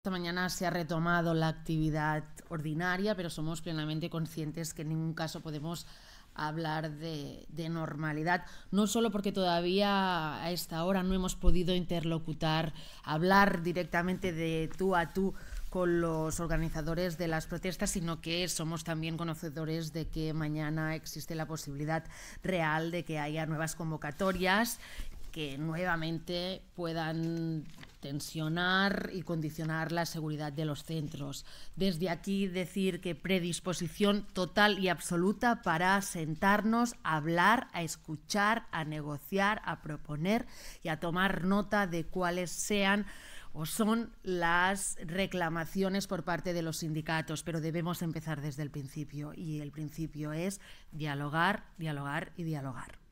Esta mañana se ha retomado la actividad ordinaria, pero somos plenamente conscientes que en ningún caso podemos hablar de normalidad, no solo porque todavía a esta hora no hemos podido interlocutar, hablar directamente de tú a tú con los organizadores de las protestas, sino que somos también conocedores de que mañana existe la posibilidad real de que haya nuevas convocatorias que nuevamente puedan tensionar y condicionar la seguridad de los centros. Desde aquí decir que predisposición total y absoluta para sentarnos, a hablar, a escuchar, a negociar, a proponer y a tomar nota de cuáles sean o son las reclamaciones por parte de los sindicatos, pero debemos empezar desde el principio y el principio es dialogar, dialogar y dialogar.